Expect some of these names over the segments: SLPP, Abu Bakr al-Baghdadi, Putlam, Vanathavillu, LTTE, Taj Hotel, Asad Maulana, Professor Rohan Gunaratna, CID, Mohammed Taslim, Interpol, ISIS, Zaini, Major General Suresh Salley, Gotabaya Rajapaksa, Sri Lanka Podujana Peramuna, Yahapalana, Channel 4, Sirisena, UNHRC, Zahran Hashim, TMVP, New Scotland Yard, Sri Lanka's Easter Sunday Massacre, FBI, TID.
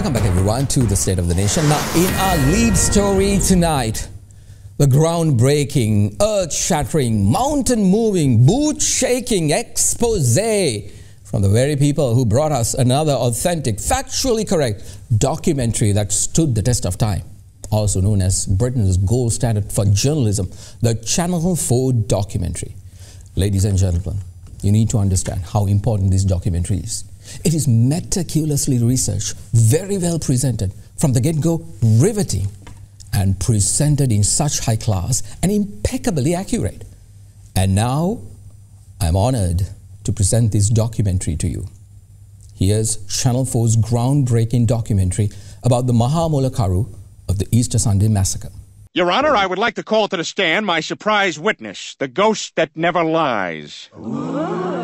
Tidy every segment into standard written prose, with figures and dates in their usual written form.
Welcome back everyone to the State of the Nation. Now in our lead story tonight, the groundbreaking, earth-shattering, mountain-moving, boot-shaking expose from the very people who brought us another authentic, factually correct documentary that stood the test of time. Also known as Britain's gold standard for journalism, the Channel 4 documentary. Ladies and gentlemen, you need to understand how important this documentary is. It is meticulously researched, very well presented, from the get-go riveting, and presented in such high class and impeccably accurate. And now, I'm honored to present this documentary to you. Here's Channel 4's groundbreaking documentary about the Maha Molakaru of the Easter Sunday Massacre. Your Honor, I would like to call to the stand my surprise witness, the ghost that never lies. Ooh.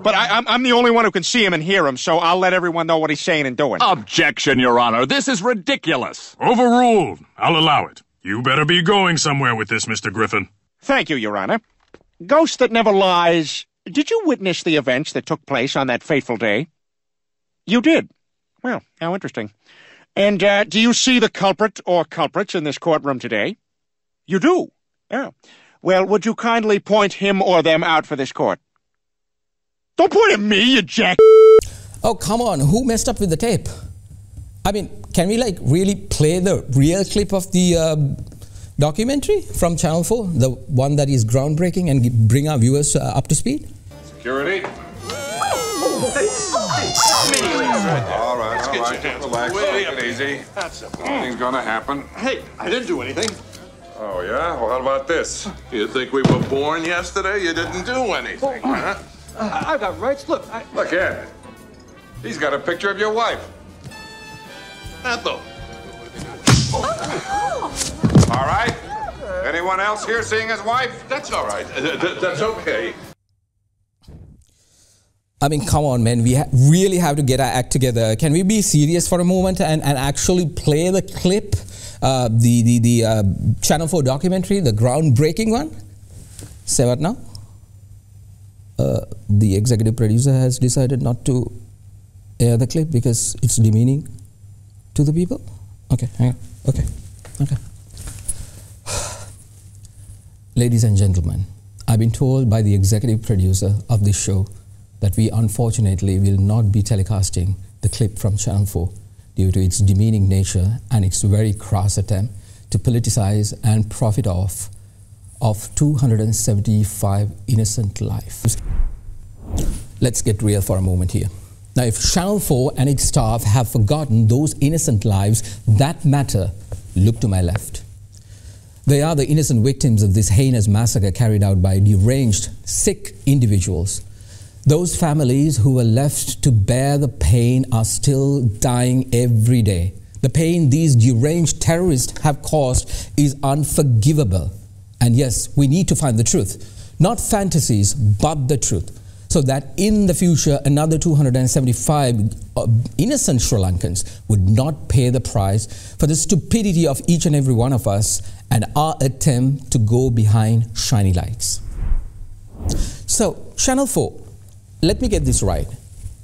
But I'm the only one who can see him and hear him, so I'll let everyone know what he's saying and doing. Objection, Your Honor. This is ridiculous. Overruled. I'll allow it. You better be going somewhere with this, Mr. Griffin. Thank you, Your Honor. Ghost that never lies, did you witness the events that took place on that fateful day? You did. Well, how interesting. And do you see the culprit or culprits in this courtroom today? You do? Yeah. Well, would you kindly point him or them out for this court? Don't point at me, you jack... Oh, come on. Who messed up with the tape? I mean, can we, like, really play the real clip of the documentary from Channel 4? The one that is groundbreaking and bring our viewers up to speed? Security. All right, let's get your hands. Relax, take it easy. Nothing's gonna happen. Hey, I didn't do anything. Oh, yeah? Well, how about this? You think we were born yesterday? You didn't do anything, huh? I've got rights. Look, Look at it. He's got a picture of your wife. Ethel. All right? Anyone else here seeing his wife? That's all right. That's okay. I mean, come on, man, we really have to get our act together. Can we be serious for a moment and actually play the clip, the Channel 4 documentary, the groundbreaking one? Say what now? The executive producer has decided not to air the clip because it's demeaning to the people. Okay, hang on. Okay, okay. Ladies and gentlemen, I've been told by the executive producer of this show that we unfortunately will not be telecasting the clip from Channel 4 due to its demeaning nature and its very crass attempt to politicize and profit off of 275 innocent lives. Let's get real for a moment here. Now, if Channel 4 and its staff have forgotten those innocent lives that matter, look to my left. They are the innocent victims of this heinous massacre carried out by deranged, sick individuals. Those families who were left to bear the pain are still dying every day. The pain these deranged terrorists have caused is unforgivable. And yes, we need to find the truth. Not fantasies, but the truth. So that in the future, another 275 innocent Sri Lankans would not pay the price for the stupidity of each and every one of us and our attempt to go behind shiny lights. So, Channel 4. Let me get this right.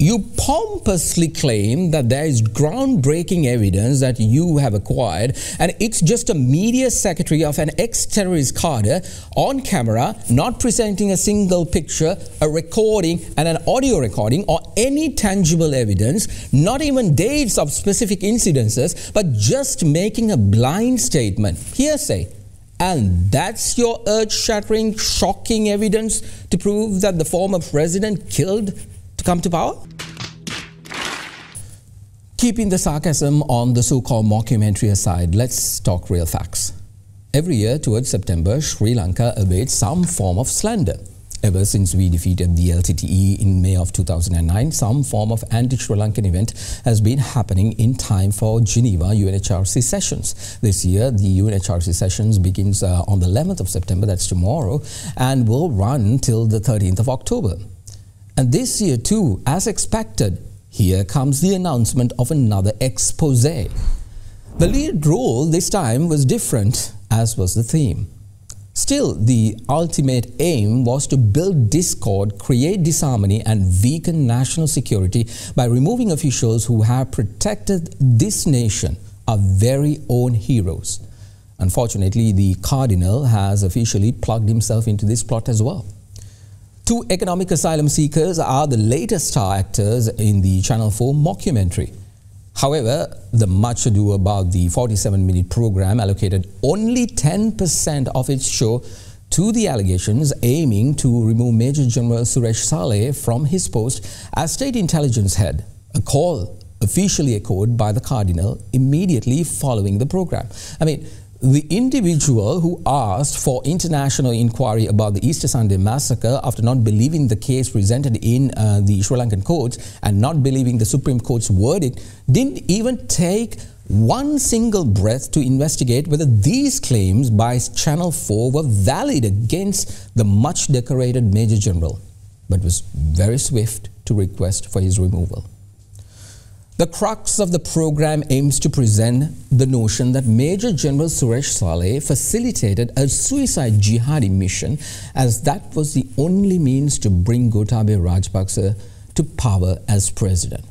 You pompously claim that there is groundbreaking evidence that you have acquired, and it's just a media secretary of an ex-terrorist cadre on camera, not presenting a single picture, a recording and an audio recording or any tangible evidence, not even dates of specific incidences, but just making a blind statement, hearsay. And that's your earth-shattering, shocking evidence to prove that the former president killed to come to power? Keeping the sarcasm on the so-called mockumentary aside, let's talk real facts. Every year towards September, Sri Lanka awaits some form of slander. Ever since we defeated the LTTE in May of 2009, some form of anti-Sri Lankan event has been happening in time for Geneva UNHRC sessions. This year, the UNHRC sessions begins on the 11th of September, that's tomorrow, and will run till the 13th of October. And this year too, as expected, here comes the announcement of another expose. The lead role this time was different, as was the theme. Still, the ultimate aim was to build discord, create disharmony and weaken national security by removing officials who have protected this nation, our very own heroes. Unfortunately, the Cardinal has officially plugged himself into this plot as well. Two economic asylum seekers are the latest star actors in the Channel 4 mockumentary. However, the much ado about the 47-minute program allocated only 10% of its show to the allegations aiming to remove Major General Suresh Salley from his post as State Intelligence Head, a call officially echoed by the Cardinal immediately following the program. I mean, the individual who asked for international inquiry about the Easter Sunday massacre after not believing the case presented in the Sri Lankan courts and not believing the Supreme Court's verdict didn't even take one single breath to investigate whether these claims by Channel 4 were valid against the much decorated Major General, but was very swift to request for his removal. The crux of the program aims to present the notion that Major General Suresh Salley facilitated a suicide jihadi mission, as that was the only means to bring Gotabaya Rajapaksa to power as president.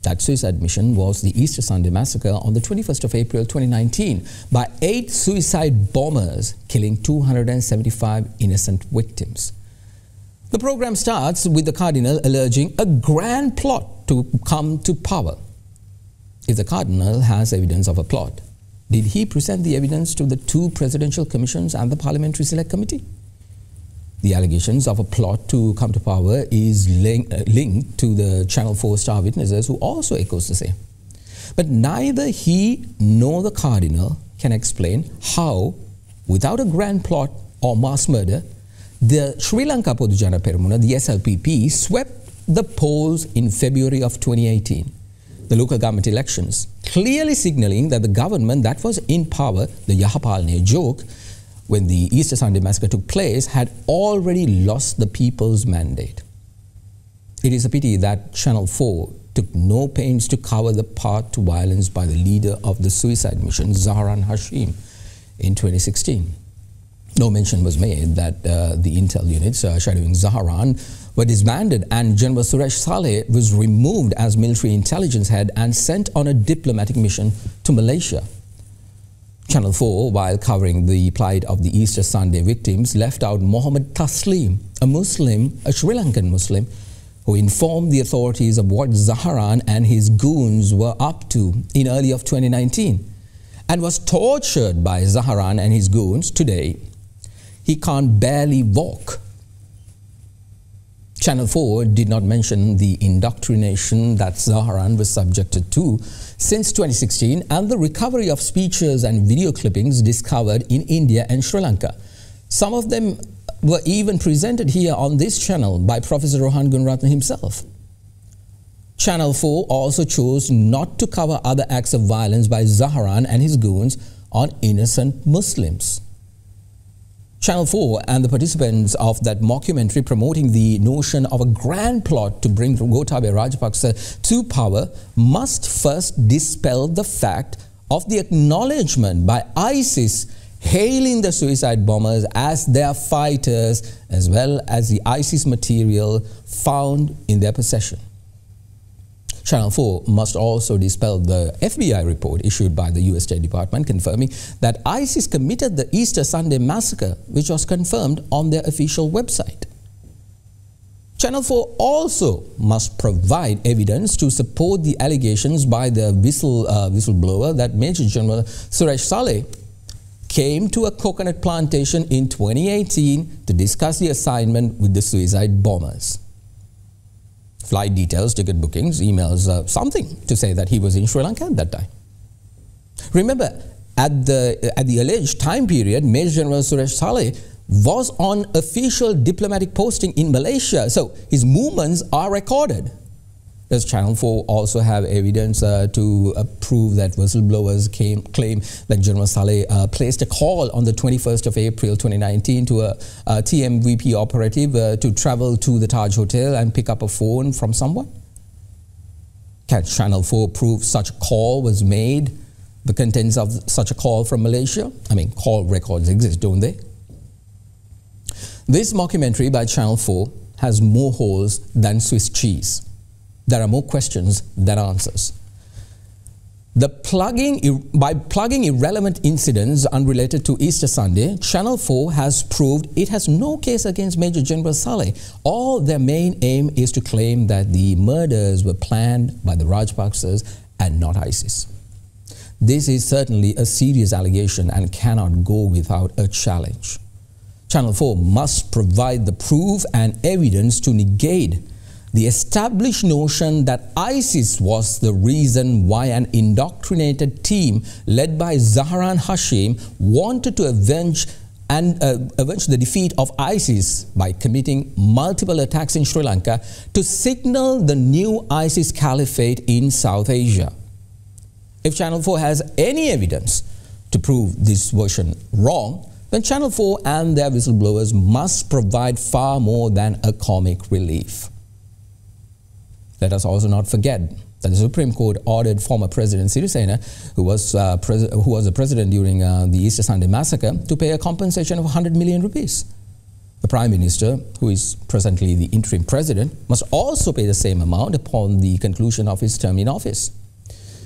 That suicide mission was the Easter Sunday massacre on the 21st of April 2019 by 8 suicide bombers, killing 275 innocent victims. The program starts with the Cardinal alleging a grand plot to come to power. If the Cardinal has evidence of a plot, did he present the evidence to the 2 presidential commissions and the Parliamentary Select Committee? The allegations of a plot to come to power is linked to the Channel 4 star witnesses who also echoes the same. But neither he nor the Cardinal can explain how, without a grand plot or mass murder, the Sri Lanka Podujana Peramuna, the SLPP, swept the polls in February of 2018, the local government elections, clearly signalling that the government that was in power, the Yahapalana joke, when the Easter Sunday massacre took place, had already lost the people's mandate. It is a pity that Channel 4 took no pains to cover the path to violence by the leader of the suicide mission, Zahran Hashim, in 2016. No mention was made that the intel units shadowing Zahran were disbanded and General Suresh Salley was removed as military intelligence head and sent on a diplomatic mission to Malaysia. Channel 4, while covering the plight of the Easter Sunday victims, left out Mohammed Taslim, a Muslim, a Sri Lankan Muslim, who informed the authorities of what Zahran and his goons were up to in early of 2019 and was tortured by Zahran and his goons today. He can't barely walk. Channel 4 did not mention the indoctrination that Zahran was subjected to since 2016 and the recovery of speeches and video clippings discovered in India and Sri Lanka. Some of them were even presented here on this channel by Professor Rohan Gunaratna himself. Channel 4 also chose not to cover other acts of violence by Zahran and his goons on innocent Muslims. Channel 4 and the participants of that mockumentary promoting the notion of a grand plot to bring Gotabaya Rajapaksa to power must first dispel the fact of the acknowledgement by ISIS hailing the suicide bombers as their fighters, as well as the ISIS material found in their possession. Channel 4 must also dispel the FBI report issued by the US State Department confirming that ISIS committed the Easter Sunday massacre, which was confirmed on their official website. Channel 4 also must provide evidence to support the allegations by the whistleblower that Major General Suresh Salley came to a coconut plantation in 2018 to discuss the assignment with the suicide bombers. Flight details, ticket bookings, emails, something to say that he was in Sri Lanka at that time. Remember, at the alleged time period, Major General Suresh Salley was on official diplomatic posting in Malaysia, so his movements are recorded. Does Channel 4 also have evidence to prove that whistleblowers claim that General Salley placed a call on the 21st of April 2019 to a TMVP operative to travel to the Taj Hotel and pick up a phone from someone? Can Channel 4 prove such a call was made, the contents of such a call from Malaysia? I mean, call records exist, don't they? This mockumentary by Channel 4 has more holes than Swiss cheese. There are more questions than answers. By plugging irrelevant incidents unrelated to Easter Sunday, Channel 4 has proved it has no case against Major General Salley. All their main aim is to claim that the murders were planned by the Rajapaksas and not ISIS. This is certainly a serious allegation and cannot go without a challenge. Channel 4 must provide the proof and evidence to negate the established notion that ISIS was the reason why an indoctrinated team led by Zahran Hashim wanted to avenge the defeat of ISIS by committing multiple attacks in Sri Lanka to signal the new ISIS caliphate in South Asia. If Channel 4 has any evidence to prove this version wrong, then Channel 4 and their whistleblowers must provide far more than a comic relief. Let us also not forget that the Supreme Court ordered former President Sirisena, who was the president during the Easter Sunday massacre, to pay a compensation of 100 million rupees. The Prime Minister, who is presently the interim president, must also pay the same amount upon the conclusion of his term in office.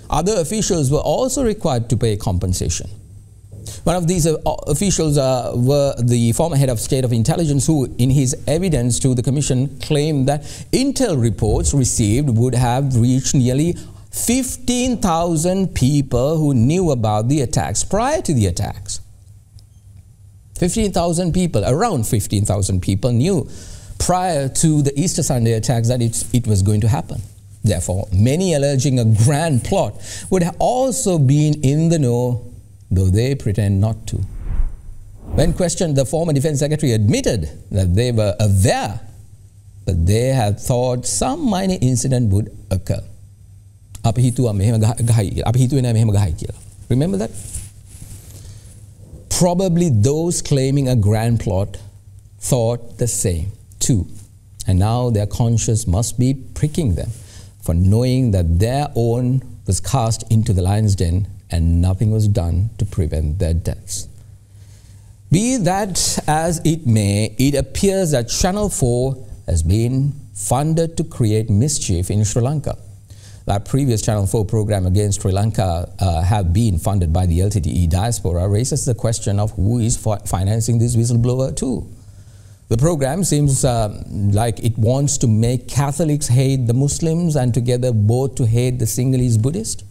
Other officials were also required to pay compensation. One of these officials were the former head of State of Intelligence, who in his evidence to the Commission claimed that intel reports received would have reached nearly 15,000 people who knew about the attacks prior to the attacks. 15,000 people, around 15,000 people knew prior to the Easter Sunday attacks that it was going to happen. Therefore, many alleging a grand plot would have also been in the know, though they pretend not to. When questioned, the former Defense Secretary admitted that they were aware, but they had thought some minor incident would occur. Remember that? Probably those claiming a grand plot thought the same too, and now their conscience must be pricking them for knowing that their own was cast into the lion's den and nothing was done to prevent their deaths. Be that as it may, it appears that Channel 4 has been funded to create mischief in Sri Lanka. That previous Channel 4 program against Sri Lanka have been funded by the LTTE diaspora raises the question of who is financing this whistleblower too. The program seems like it wants to make Catholics hate the Muslims and together both to hate the Sinhalese Buddhist.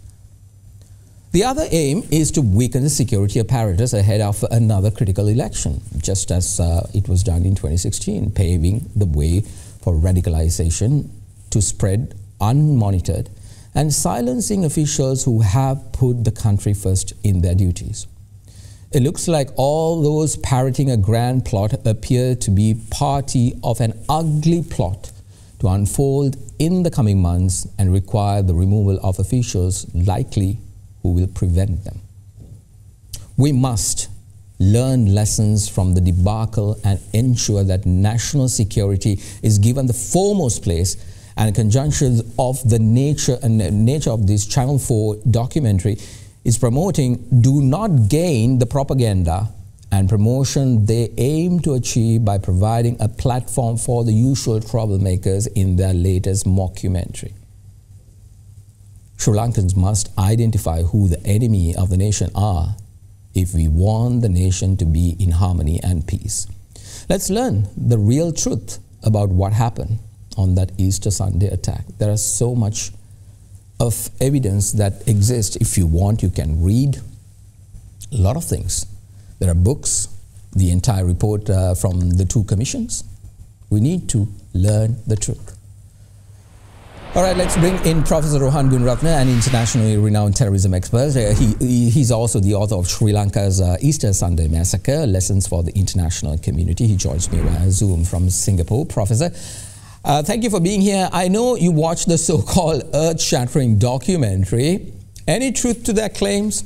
The other aim is to weaken the security apparatus ahead of another critical election, just as it was done in 2016, paving the way for radicalization to spread unmonitored and silencing officials who have put the country first in their duties. It looks like all those parroting a grand plot appear to be party of an ugly plot to unfold in the coming months and require the removal of officials likely who will prevent them. We must learn lessons from the debacle and ensure that national security is given the foremost place, and conjunctions of the nature of this Channel 4 documentary is promoting do not gain the propaganda and promotion they aim to achieve by providing a platform for the usual troublemakers in their latest mockumentary. Sri Lankans must identify who the enemy of the nation are if we want the nation to be in harmony and peace. Let's learn the real truth about what happened on that Easter Sunday attack. There is so much of evidence that exists. If you want, you can read a lot of things. There are books, the entire report from the two commissions. We need to learn the truth. All right, let's bring in Professor Rohan Gunaratna, an internationally renowned terrorism expert. He's also the author of Sri Lanka's Easter Sunday Massacre, Lessons for the International Community. He joins me via Zoom from Singapore. Professor, thank you for being here. I know you watched the so-called earth-shattering documentary. Any truth to their claims?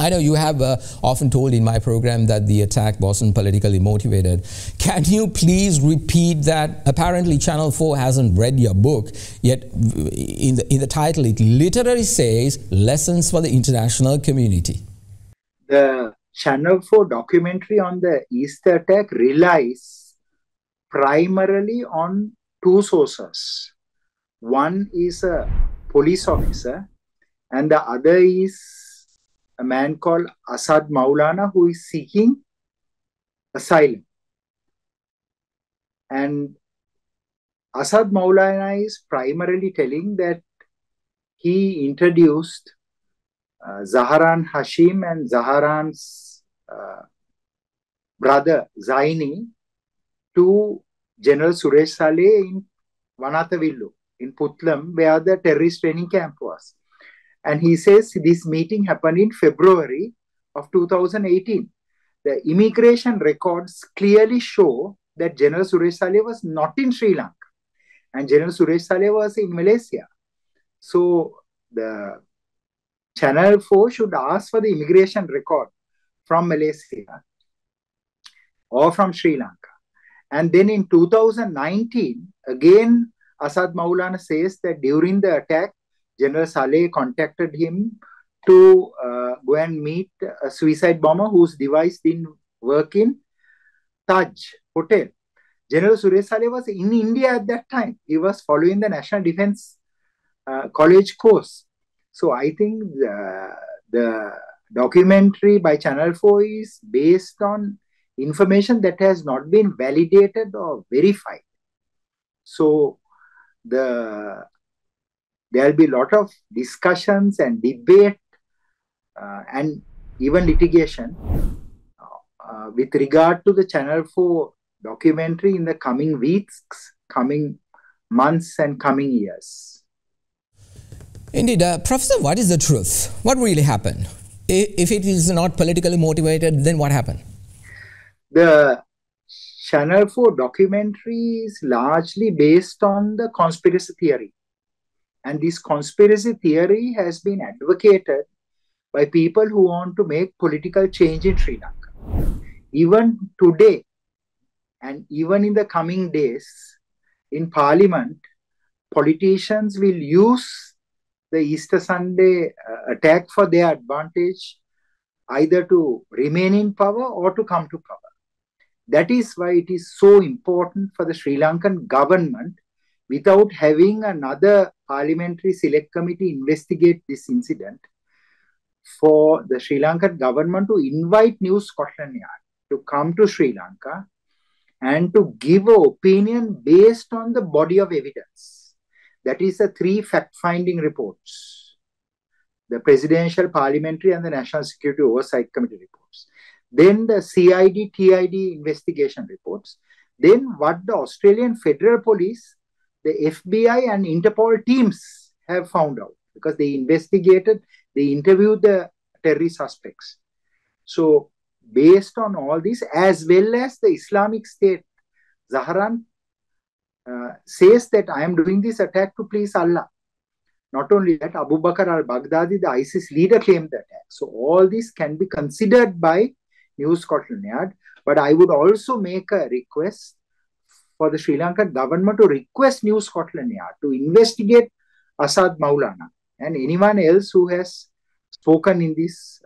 I know you have often told in my program that the attack wasn't politically motivated. Can you please repeat that? Apparently Channel 4 hasn't read your book, yet in the title it literally says Lessons for the International Community. The Channel 4 documentary on the Easter attack relies primarily on two sources. One is a police officer and the other is a man called Asad Maulana, who is seeking asylum. And Asad Maulana is primarily telling that he introduced Zahran Hashim and Zahran's brother Zaini to General Suresh Salley in Vanathavillu, in Putlam, where the terrorist training camp was. And he says this meeting happened in February of 2018. The immigration records clearly show that General Suresh Salley was not in Sri Lanka and General Suresh Salley was in Malaysia. So the Channel 4 should ask for the immigration record from Malaysia or from Sri Lanka. And then in 2019, again, Asad Maulana says that during the attack, General Salley contacted him to go and meet a suicide bomber whose device didn't work in Taj Hotel. General Suresh Salley was in India at that time. He was following the National Defense College course. So I think the documentary by Channel 4 is based on information that has not been validated or verified. So there'll be a lot of discussions and debate and even litigation with regard to the Channel 4 documentary in the coming weeks, coming months and coming years. Indeed. Professor, what is the truth? What really happened? If it is not politically motivated, then what happened? The Channel 4 documentary is largely based on the conspiracy theory. And this conspiracy theory has been advocated by people who want to make political change in Sri Lanka. Even today, and even in the coming days, in Parliament, politicians will use the Easter Sunday attack for their advantage, either to remain in power or to come to power. That is why it is so important for the Sri Lankan government, without having another parliamentary select committee investigate this incident, for the Sri Lankan government to invite New Scotland Yard to come to Sri Lanka and to give an opinion based on the body of evidence. That is the three fact-finding reports, the Presidential, Parliamentary and the National Security Oversight Committee reports. Then the CID, TID investigation reports. Then what the Australian Federal Police, the FBI and Interpol teams have found out, because they investigated, they interviewed the terrorist suspects. So based on all this, as well as the Islamic State, Zahran says that I am doing this attack to please Allah. Not only that, Abu Bakr al-Baghdadi, the ISIS leader, claimed the attack. So all this can be considered by New Scotland Yard. But I would also make a request for the Sri Lankan government to request New Scotland Yard to investigate Asad Maulana and anyone else who has spoken in this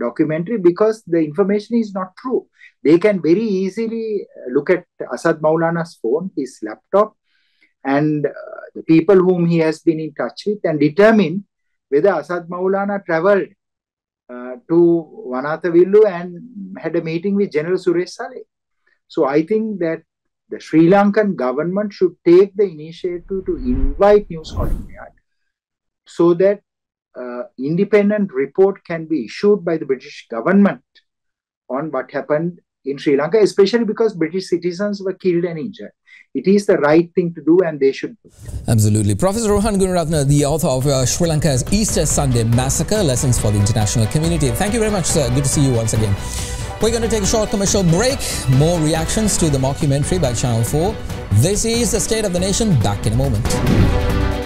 documentary, because the information is not true. They can very easily look at Asad Maulana's phone, his laptop, and the people whom he has been in touch with, and determine whether Asad Maulana traveled to Vanathavillu and had a meeting with General Suresh Salley. So I think that the Sri Lankan government should take the initiative to invite New Scotland Yard so that independent report can be issued by the British government on what happened in Sri Lanka, especially because British citizens were killed and injured. It is the right thing to do and they should do it. Absolutely. Professor Rohan Gunaratna, the author of Sri Lanka's Easter Sunday Massacre, Lessons for the International Community. Thank you very much, sir. Good to see you once again. We're going to take a short commercial break. More reactions to the mockumentary by Channel 4. This is The State of the Nation. Back in a moment.